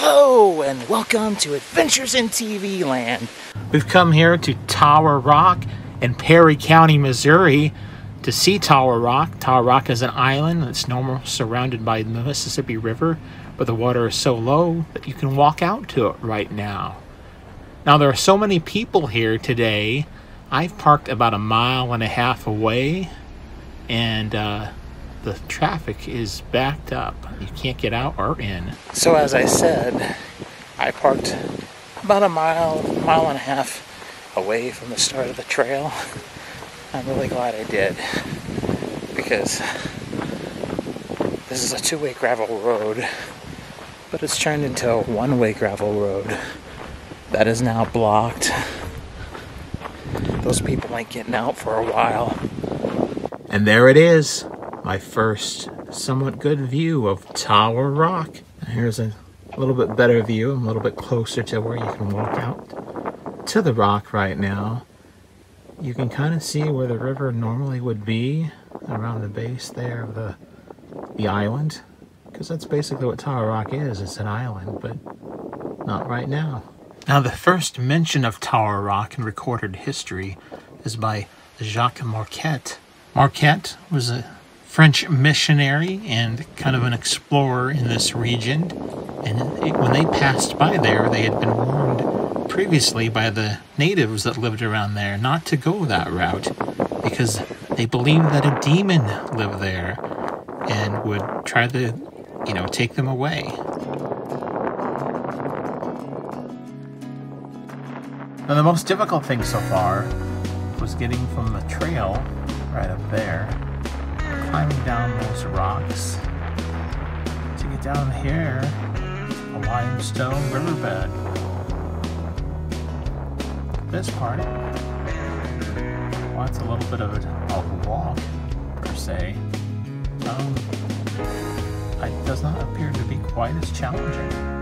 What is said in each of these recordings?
Hello and welcome to Adventures in TV-Land. We've come here to Tower Rock in Perry County, Missouri to see Tower Rock. Tower Rock is an island that's normal, surrounded by the Mississippi River, but the water is so low that you can walk out to it right now. Now there are so many people here today. I've parked about 1.5 miles away and the traffic is backed up. You can't get out or in. So as I said, I parked about 1.5 miles away from the start of the trail. I'm really glad I did, because this is a two-way gravel road, but it's turned into a one-way gravel road that is now blocked. Those people ain't getting out for a while. And there it is, my first somewhat good view of Tower Rock. And here's a little bit better view, a little bit closer to where you can walk out to the rock right now. You can kind of see where the river normally would be around the base there of the island, because that's basically what Tower Rock is. It's an island, but not right now. Now the first mention of Tower Rock in recorded history is by Jacques Marquette. Marquette was a French missionary and kind of an explorer in this region, and when they passed by there, they had been warned previously by the natives that lived around there not to go that route, because they believed that a demon lived there and would try to, you know, take them away. Now the most difficult thing so far was getting from the trail right up there, climbing down those rocks to get down here, a limestone riverbed. This part, well, it's a little bit of a walk per se. It does not appear to be quite as challenging.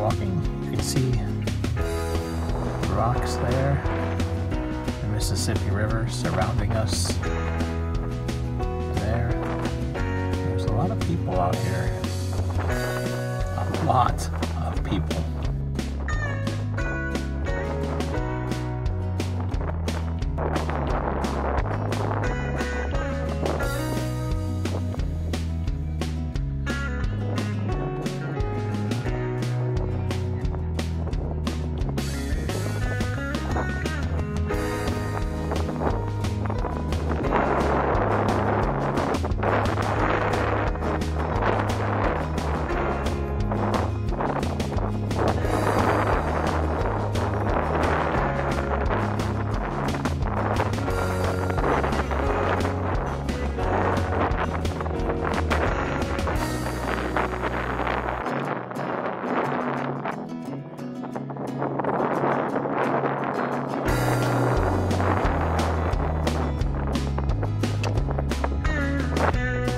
Walking, you can see the rocks there, the Mississippi River surrounding us. There's a lot of people out here, a lot of people.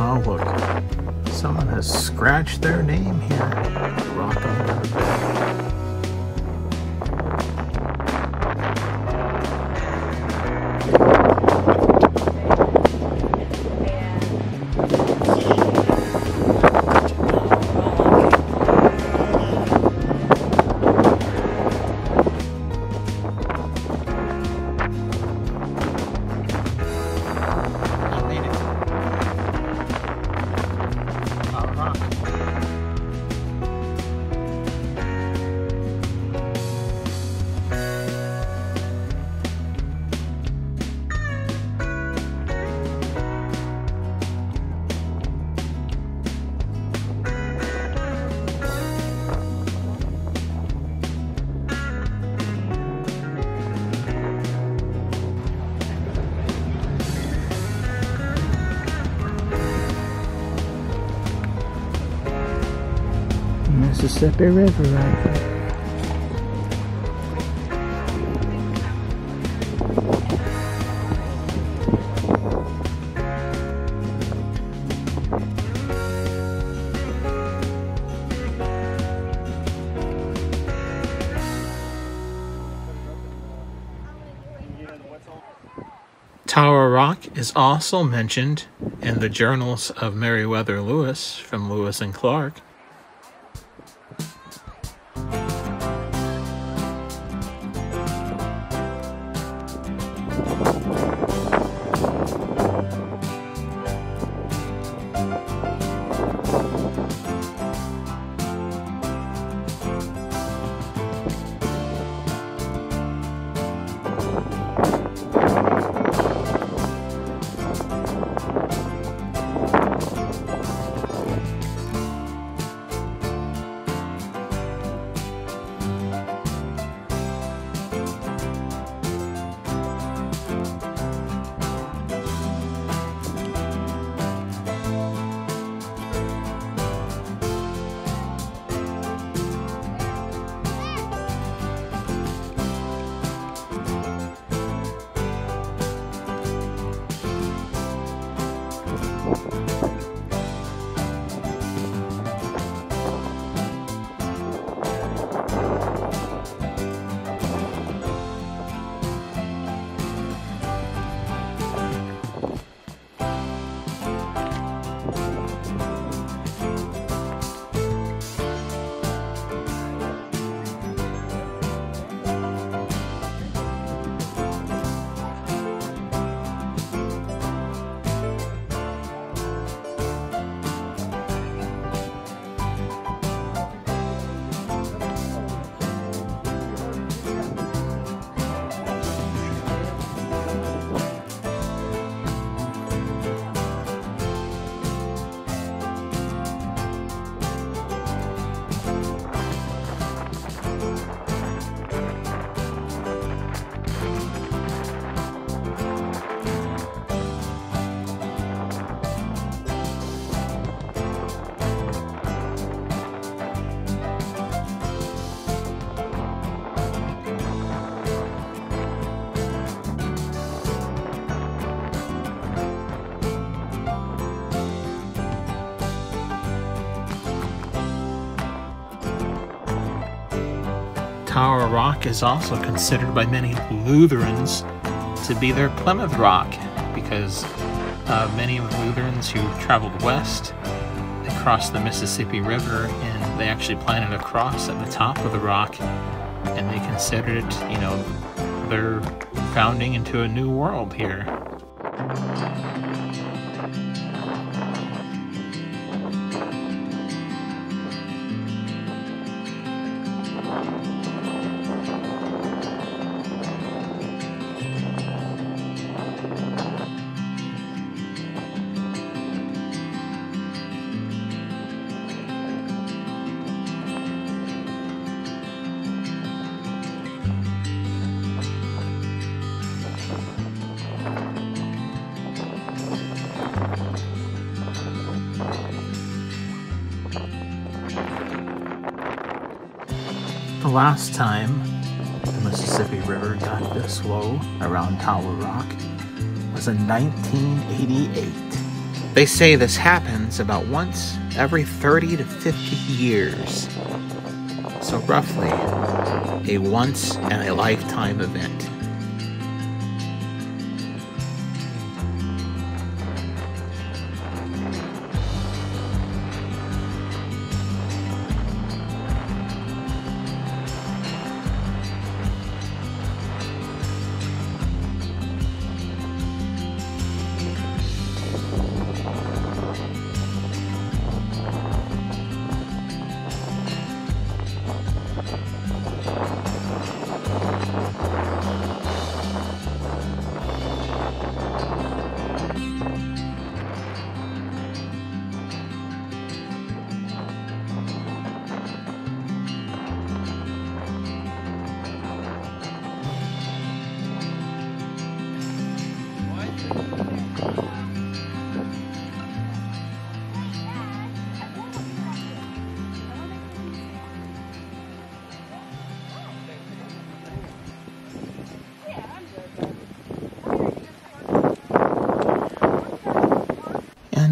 Oh look, someone has scratched their name here. Rock on the Mississippi River right there. Tower Tower Rock is also mentioned in the journals of Meriwether Lewis from Lewis and Clark. Tower Rock is also considered by many Lutherans to be their Plymouth Rock, because many of the Lutherans who traveled west, they crossed the Mississippi River and they actually planted a cross at the top of the rock, and they considered it, you know, their founding into a new world here. Last time the Mississippi River got this low around Tower Rock was in 1988. They say this happens about once every 30 to 50 years. So roughly a once in a lifetime event.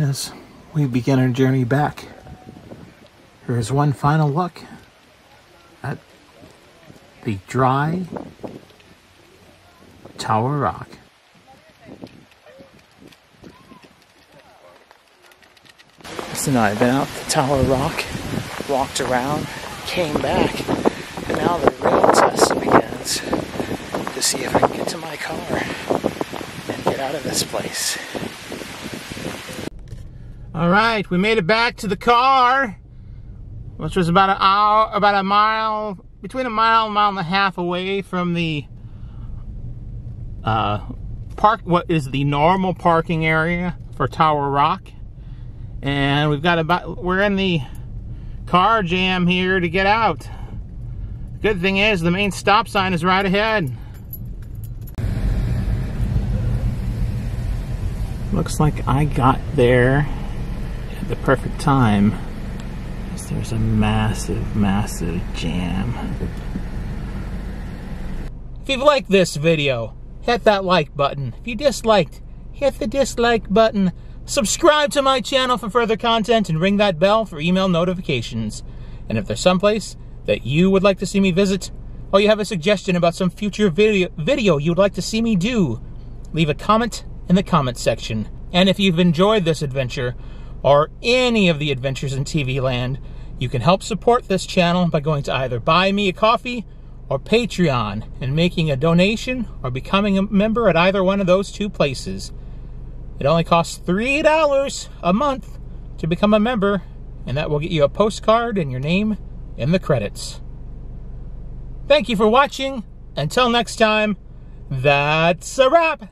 As we begin our journey back, here's one final look at the dry Tower Rock. Jess and I have been out to Tower Rock, walked around, came back, and now the rail test begins to see if I can get to my car and get out of this place. All right, we made it back to the car, which was about an hour, about a mile, between a mile and a half away from the what is the normal parking area for Tower Rock. And we've got about, we're in the car jam here to get out. The good thing is the main stop sign is right ahead. Looks like I got there at the perfect time. There's a massive, massive jam. If you've liked this video, hit that like button. If you disliked, hit the dislike button. Subscribe to my channel for further content and ring that bell for email notifications. And if there's someplace that you would like to see me visit, or you have a suggestion about some future video you'd like to see me do, leave a comment in the comment section. And if you've enjoyed this adventure, or any of the Adventures in TV-Land, you can help support this channel by going to either Buy Me a Coffee or Patreon and making a donation or becoming a member at either one of those two places. It only costs $3 a month to become a member, and that will get you a postcard and your name in the credits. Thank you for watching. Until next time, that's a wrap!